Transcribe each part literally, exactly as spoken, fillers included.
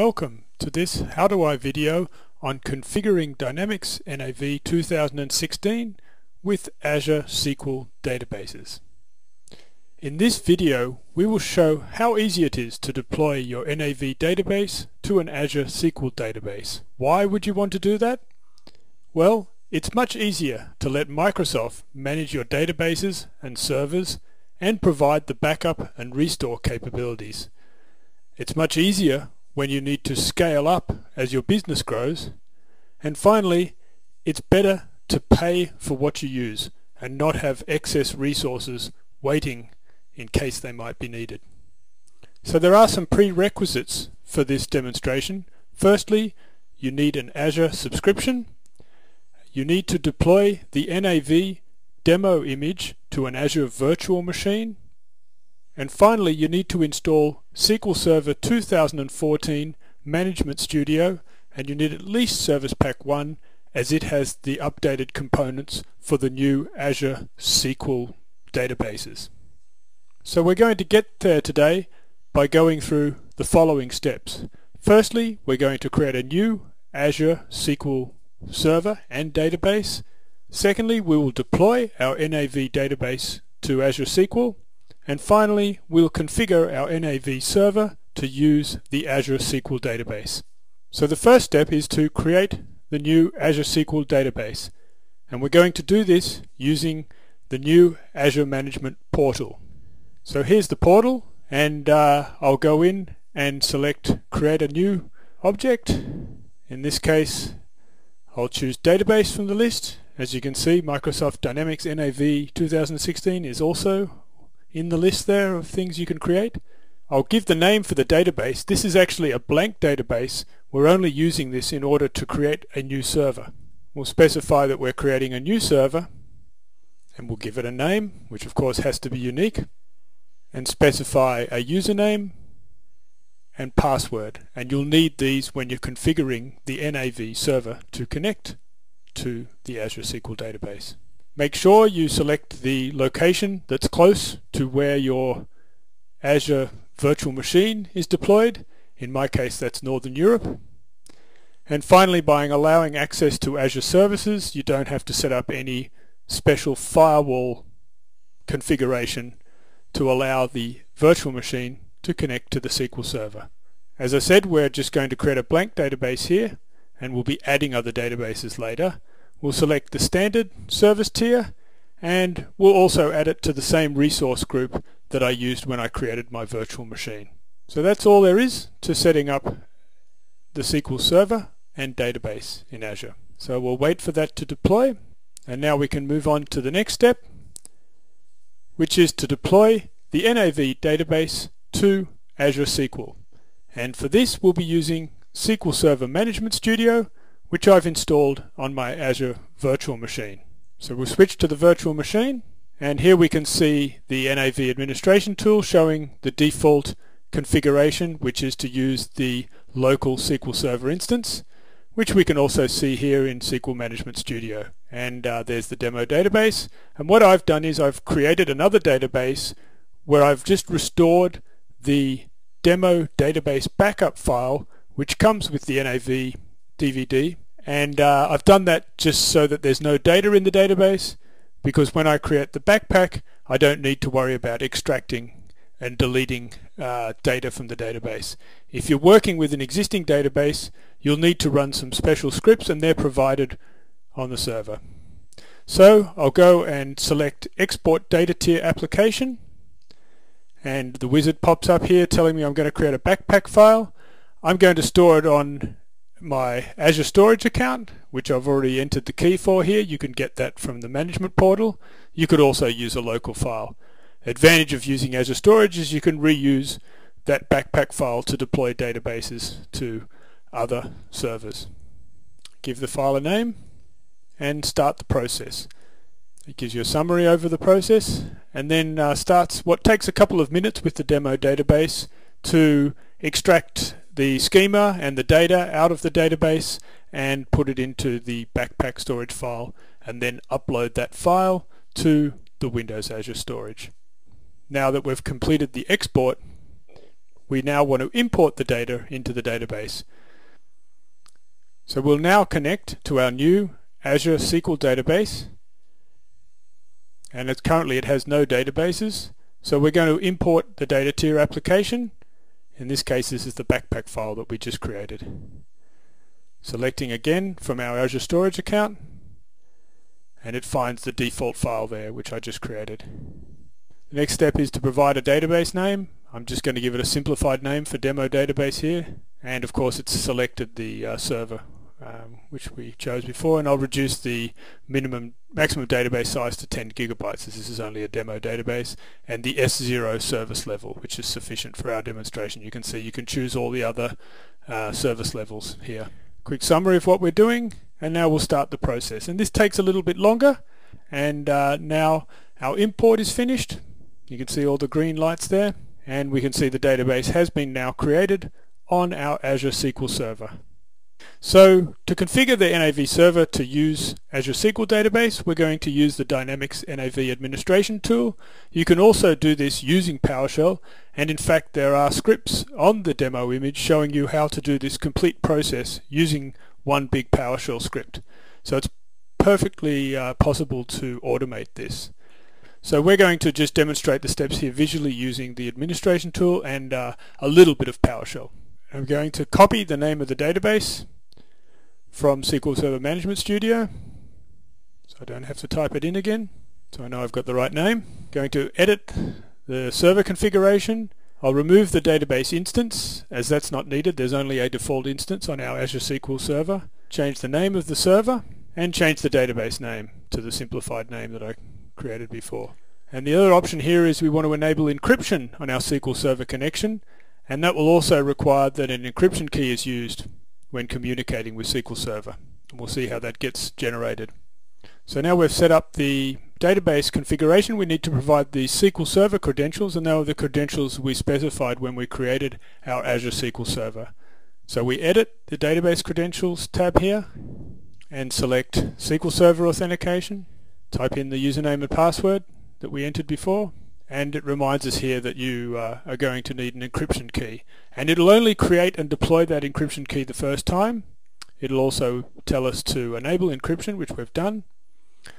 Welcome to this How Do I video on configuring Dynamics N A V two thousand sixteen with Azure S Q L databases. In this video we will show how easy it is to deploy your N A V database to an Azure S Q L database. Why would you want to do that? Well, it's much easier to let Microsoft manage your databases and servers and provide the backup and restore capabilities. It's much easier when you need to scale up as your business grows, and finally it's better to pay for what you use and not have excess resources waiting in case they might be needed. So there are some prerequisites for this demonstration. Firstly, you need an Azure subscription. You need to deploy the N A V demo image to an Azure virtual machine. And finally, you need to install S Q L Server two thousand fourteen Management Studio, and you need at least Service Pack one, as it has the updated components for the new Azure S Q L databases. So we're going to get there today by going through the following steps. Firstly, we're going to create a new Azure S Q L Server and database. Secondly, we will deploy our N A V database to Azure S Q L. And finally, we'll configure our N A V server to use the Azure S Q L database. So the first step is to create the new Azure S Q L database. And we're going to do this using the new Azure Management Portal. So here's the portal, and uh, I'll go in and select Create a New Object. In this case, I'll choose Database from the list. As you can see, Microsoft Dynamics N A V two thousand sixteen is also in the list there of things you can create. I'll give the name for the database. This is actually a blank database. We're only using this in order to create a new server. We'll specify that we're creating a new server, and we'll give it a name, which of course has to be unique, and specify a username and password. And you'll need these when you're configuring the N A V server to connect to the Azure S Q L database. Make sure you select the location that's close to where your Azure virtual machine is deployed. In my case, that's Northern Europe. And finally, by allowing access to Azure services, you don't have to set up any special firewall configuration to allow the virtual machine to connect to the S Q L Server. As I said, we're just going to create a blank database here, and we'll be adding other databases later. We'll select the standard service tier, and we'll also add it to the same resource group that I used when I created my virtual machine. So that's all there is to setting up the S Q L Server and database in Azure. So we'll wait for that to deploy, and now we can move on to the next step, which is to deploy the N A V database to Azure S Q L. And for this we'll be using S Q L Server Management Studio, which I've installed on my Azure virtual machine. So we'll switch to the virtual machine, and here we can see the N A V administration tool showing the default configuration, which is to use the local S Q L Server instance, which we can also see here in S Q L Management Studio. And uh, there's the demo database, and what I've done is I've created another database where I've just restored the demo database backup file, which comes with the N A V D V D, and uh, I've done that just so that there's no data in the database, because when I create the backpack I don't need to worry about extracting and deleting uh, data from the database. If you're working with an existing database, you'll need to run some special scripts, and they're provided on the server. So I'll go and select Export Data Tier Application, and the wizard pops up here telling me I'm going to create a backpack file. I'm going to store it on my Azure Storage account, which I've already entered the key for here. You can get that from the management portal. You could also use a local file. Advantage of using Azure Storage is you can reuse that backpack file to deploy databases to other servers. Give the file a name and start the process. It gives you a summary over the process, and then uh, starts what takes a couple of minutes with the demo database to extract the schema and the data out of the database and put it into the backpack storage file, and then upload that file to the Windows Azure Storage. Now that we've completed the export, we now want to import the data into the database. So we'll now connect to our new Azure S Q L database, and it's currently it has no databases, so we're going to import the data to your application. In this case, this is the backpack file that we just created. Selecting again from our Azure Storage account, and it finds the default file there which I just created. The next step is to provide a database name. I'm just going to give it a simplified name for demo database here, and of course it's selected the uh, server um, which we chose before, and I'll reduce the minimum maximum database size to ten gigabytes as this is only a demo database, and the S zero service level, which is sufficient for our demonstration. You can see you can choose all the other uh, service levels here. Quick summary of what we're doing, and now we'll start the process, and this takes a little bit longer, and uh, now our import is finished. You can see all the green lights there, and we can see the database has been now created on our Azure S Q L Server. So to configure the N A V server to use Azure S Q L Database, we're going to use the Dynamics N A V administration tool. You can also do this using PowerShell, and in fact there are scripts on the demo image showing you how to do this complete process using one big PowerShell script. So it's perfectly uh, possible to automate this. So we're going to just demonstrate the steps here visually using the administration tool and uh, a little bit of PowerShell. I'm going to copy the name of the database from S Q L Server Management Studio, so I don't have to type it in again, so I know I've got the right name. Going to edit the server configuration. I'll remove the database instance as that's not needed. There's only a default instance on our Azure S Q L Server. Change the name of the server and change the database name to the simplified name that I created before. And the other option here is we want to enable encryption on our S Q L Server connection, and that will also require that an encryption key is used when communicating with S Q L Server. And we'll see how that gets generated. So now we've set up the database configuration. We need to provide the S Q L Server credentials, and they were the credentials we specified when we created our Azure S Q L Server. So we edit the database credentials tab here and select S Q L Server authentication. Type in the username and password that we entered before, and it reminds us here that you uh, are going to need an encryption key, and it'll only create and deploy that encryption key the first time. It'll also tell us to enable encryption, which we've done.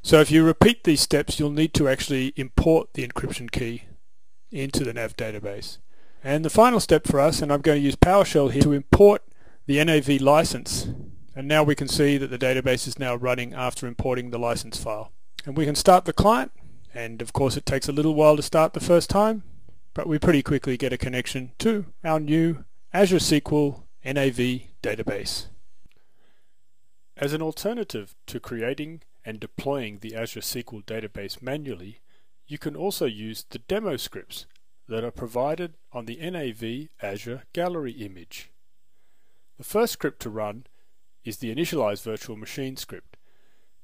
So if you repeat these steps, you'll need to actually import the encryption key into the N A V database. And the final step for us, and I'm going to use PowerShell here to import the N A V license, and now we can see that the database is now running after importing the license file, and we can start the client. And of course it takes a little while to start the first time, but we pretty quickly get a connection to our new Azure S Q L N A V database. As an alternative to creating and deploying the Azure S Q L database manually, you can also use the demo scripts that are provided on the N A V Azure Gallery image. The first script to run is the Initialize Virtual Machine script.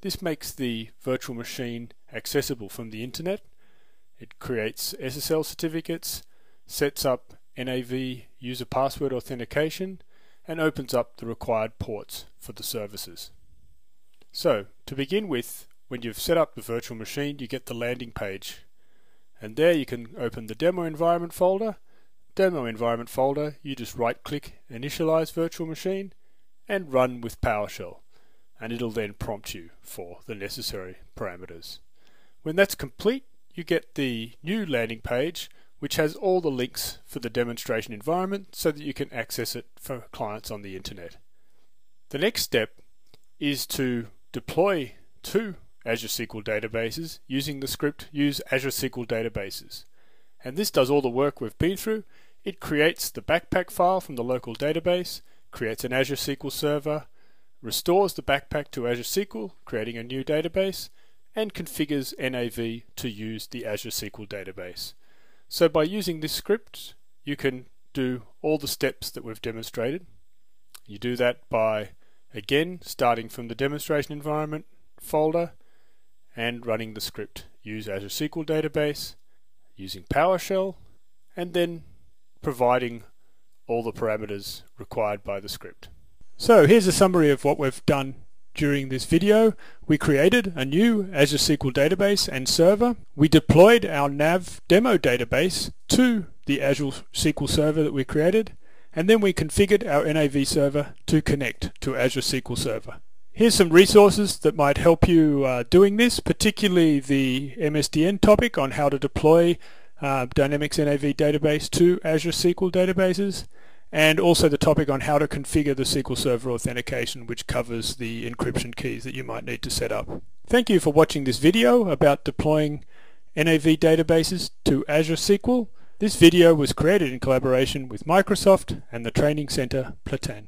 This makes the virtual machine accessible from the internet. It creates S S L certificates, sets up N A V user password authentication, and opens up the required ports for the services. So to begin with, when you've set up the virtual machine, you get the landing page, and there you can open the demo environment folder. Demo environment folder, you just right click Initialize Virtual Machine and Run with PowerShell, and it'll then prompt you for the necessary parameters. When that's complete, you get the new landing page which has all the links for the demonstration environment so that you can access it for clients on the internet. The next step is to deploy to Azure S Q L databases using the script Use Azure S Q L Databases. And this does all the work we've been through. It creates the backpack file from the local database, creates an Azure S Q L Server, restores the backpack to Azure S Q L, creating a new database, and configures N A V to use the Azure S Q L database. So by using this script, you can do all the steps that we've demonstrated. You do that by, again, starting from the demonstration environment folder and running the script Use Azure S Q L Database, using PowerShell, and then providing all the parameters required by the script. So here's a summary of what we've done during this video. We created a new Azure S Q L database and server. We deployed our N A V demo database to the Azure S Q L Server that we created, and then we configured our N A V server to connect to Azure S Q L Server. Here's some resources that might help you uh, doing this, particularly the M S D N topic on how to deploy uh, Dynamics N A V database to Azure S Q L databases, and also the topic on how to configure the S Q L Server authentication, which covers the encryption keys that you might need to set up. Thank you for watching this video about deploying N A V databases to Azure S Q L. This video was created in collaboration with Microsoft and the Training Center Platan.